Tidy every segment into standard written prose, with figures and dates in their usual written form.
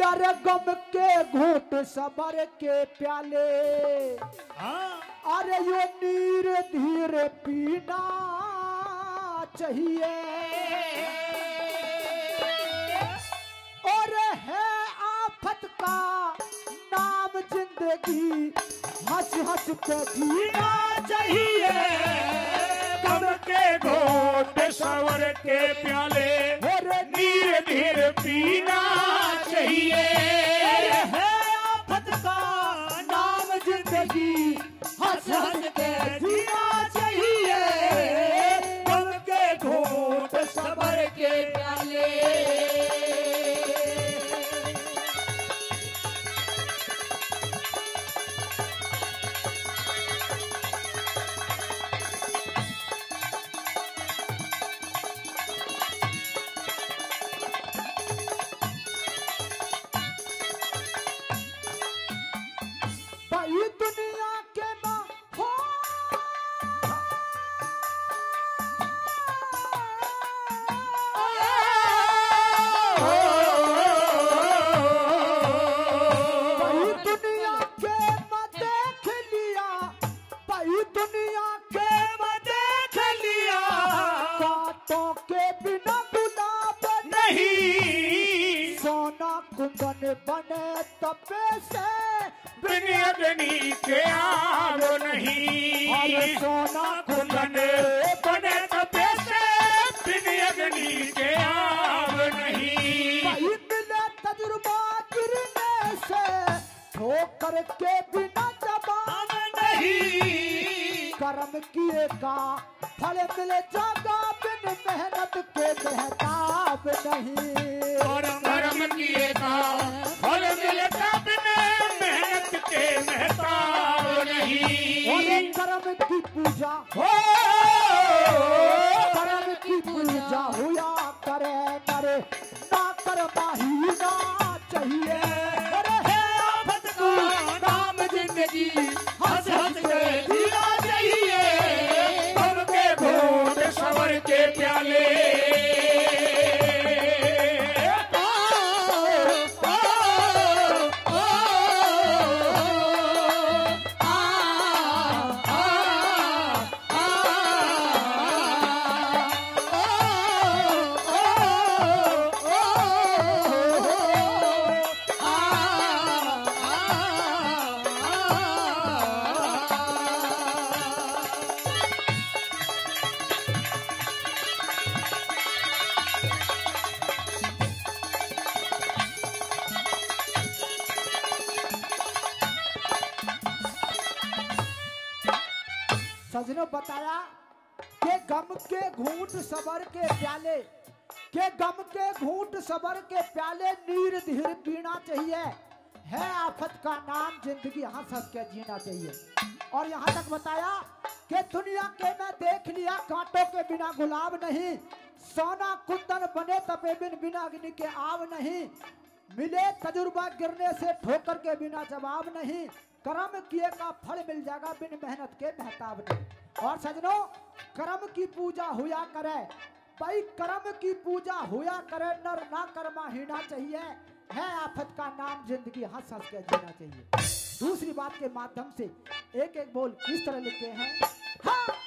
नर गम के घोट सबर के प्याले, अरे ये नीर धीरे पीना चाहिए। और है आफत का नाम जिंदगी, हंस हंस के जीना चाहिए। गम के घोट सबर के प्याले, नीर धीरे पीना चाहिए। है आफत का नाम जिंदगी, हंस हंस के जीना चाहिए। गम के घोट सबर के प्याले। सजनों बताया के गम के घूंट सबर के प्याले, के गम के घूंट सबर के प्याले, नीर धीर पीना चाहिए। है आफत का नाम जिंदगी, हंस हंस के जीना चाहिए। और यहाँ तक बताया कि दुनिया के मैं देख लिया, कांटों के बिना गुलाब नहीं। सोना कुंदन बने तपे बिन, बिना अग्नि के आव नहीं। मिले तजुर्बा गिरने से, ठोकर के बिना जवाब नहीं। कर्म किए का फल मिल जाएगा, बिन मेहनत के महताब नहीं। और सजनों, कर्म की पूजा हुआ करे भाई, कर्म की पूजा हुआ करे, नर ना कर्मा हीना चाहिए। है आफत का नाम जिंदगी, हंस हंस के जीना चाहिए। दूसरी बात के माध्यम से एक एक बोल किस तरह लिखे हैं। हाँ।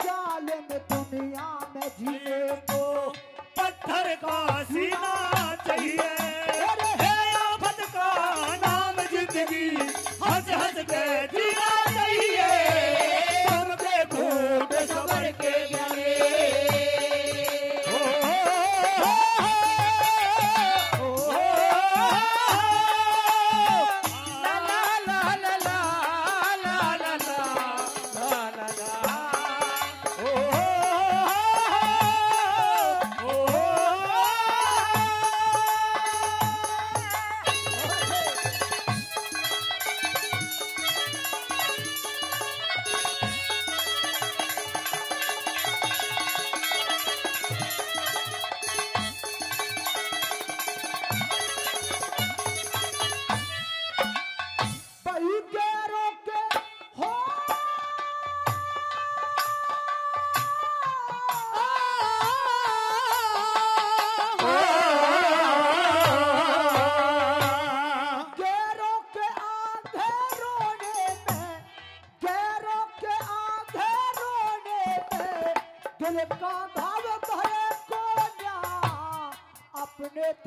जालिम दुनिया में जीने को पत्थर का सीना चाहिए। हे आफत का नाम जिंदगी हंस हंस के जीना चाहिए। तुम के घूट सबर के गले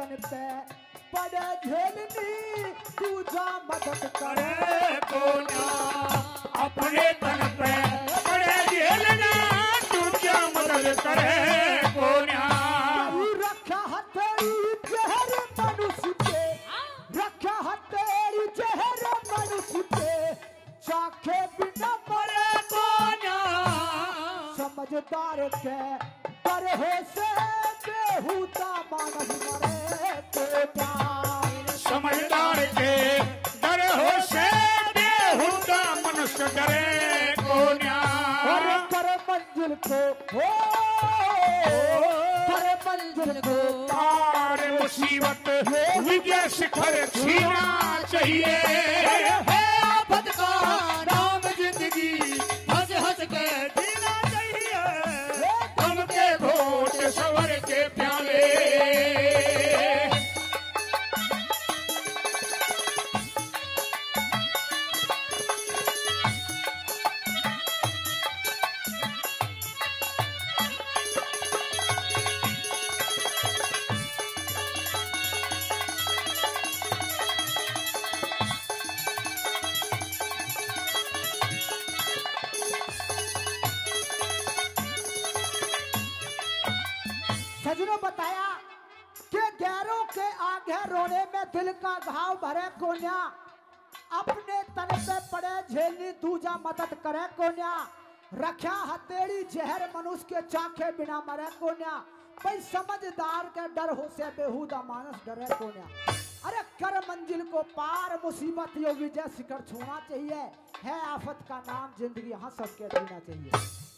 अपने तन पे पड़े झेलनी दूजा मदद करे कोन्या। अपने तन पे पड़े झेलना दूजा मदद करे कोन्या। रखा हथेरी जहर मनुष्य पे, रखा हथेरी जहर मनुष्य पे, चाखे बिना मरे कोन्या। समझदार के तरह से बेहूदा मानस मरे कोन्या। समझदार के डर हो से बेहूदा मनुष्य डरे कोन्या। कर मंजिल को हो, कर मंजिल को पार मुसीबत विजय शिखर छूना चाहिए। हे आफत का नाम जिंदगी हंस हंस के जीना चाहिए। तुम के घोट सवर के प्याले सजनों बताया कि गैरों के आगे रोने में दिल का घाव भरे कोन्या। अपने तन पे पड़े झेलनी दूजा मदद करे कोन्या। रखा हथेड़ी जहर मनुष्य के चाखे बिना मरे कोन्या। भाई समझदार के डर हो से बेहूदा मानस डरे कोन्या। अरे कर मंजिल को पार मुसीबत यो विजय शिखर छूना चाहिए। है आफत का नाम जिंदगी यहाँ सबके जीना चाहिए।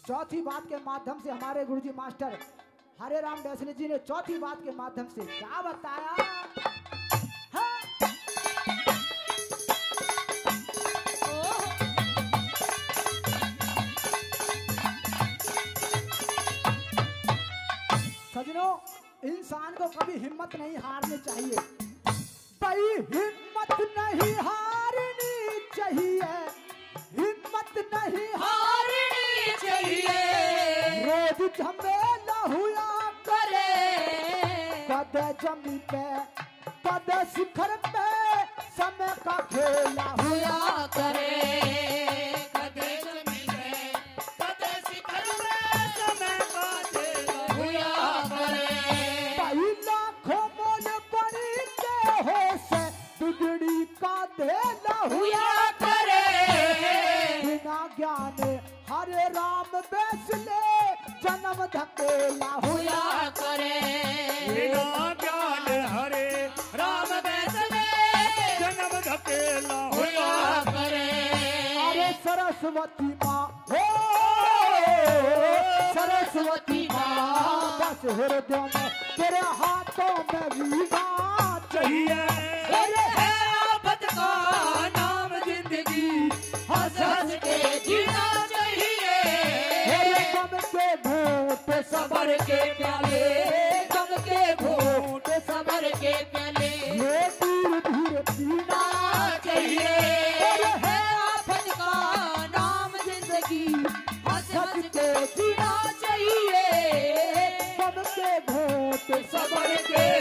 चौथी बात के माध्यम से हमारे गुरुजी मास्टर हरिराम बैसले जी ने चौथी बात के माध्यम से क्या बताया? सजनों, इंसान को कभी हिम्मत नहीं हारनी चाहिए। भाई हिम्मत नहीं हारनी चाहिए, हिम्मत नहीं हारनी चाहिए। रोज हमें हुआ करे कदे जमी पे कदे शिखर पे समय का खेला हुआ करे। कदे जमी पे कदे शिखर पे समय का खेला हुआ करे। भाई लाखों मोल बड़ी के हो से दुगड़ी का देला हुआ करे। बिना ज्ञान हरे राम बैसले जन्म धकेला हुआ करे। बिना ज्ञान हरे राम बैसले जन्म धकेला हुआ करे। अरे सरस्वती माँ हो, सरस्वती माँ दस हृदयों में तेरे हाथों में वीणा चाहिए। है आफत का नाम जिंदगी हंस हंस के जीना सबर के प्याले, गम के घोट सबर के प्याले, ये दूर दूर पीना चाहिए। है आफत का नाम जिंदगी हंस हंस सबको जीना चाहिए, सबके भूत सबके